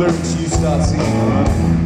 lyrics you start singing, right?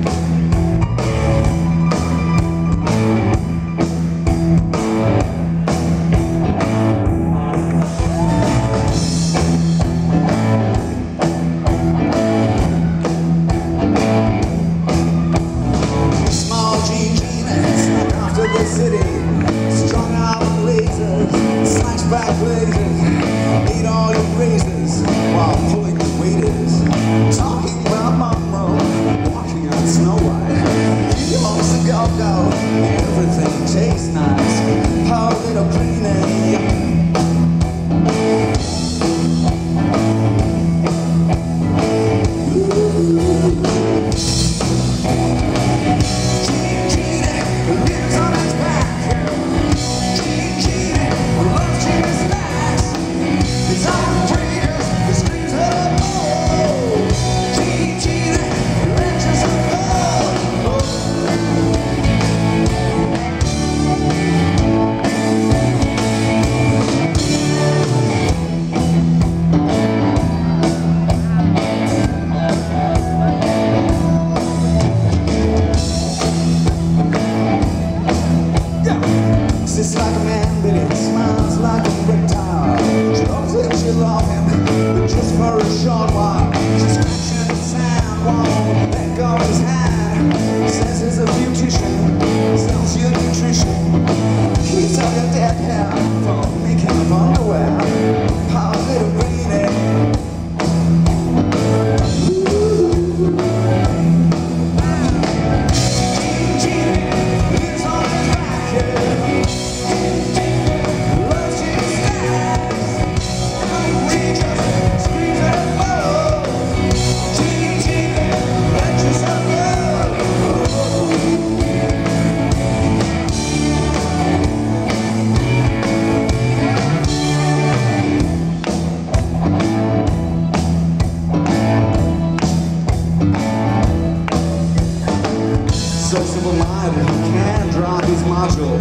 So simple-minded, can drive his module.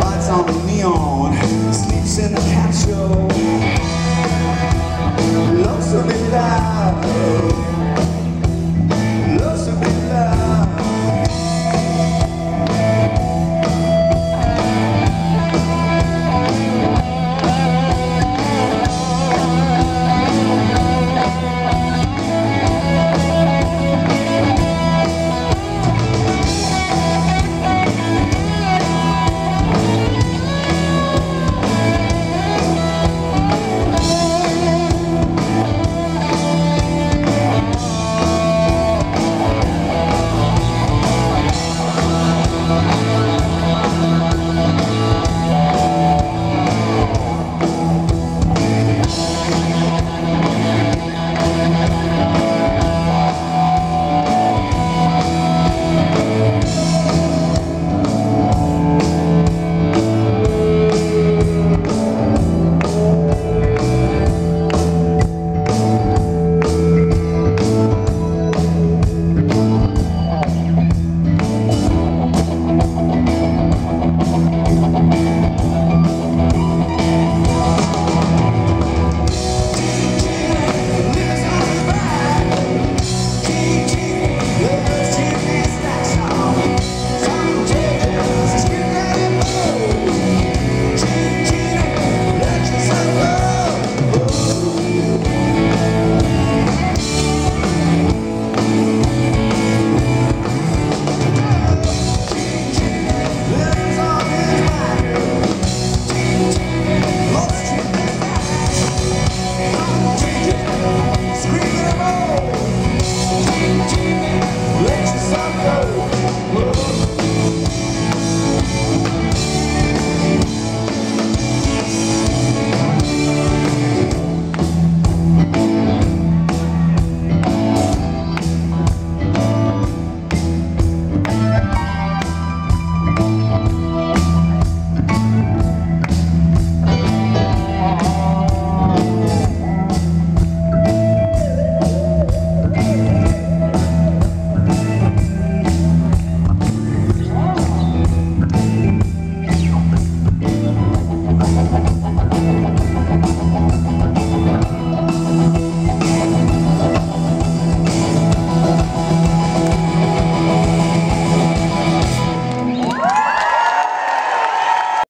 Lights on the neon, sleeps in the capsule. Loves to be loud.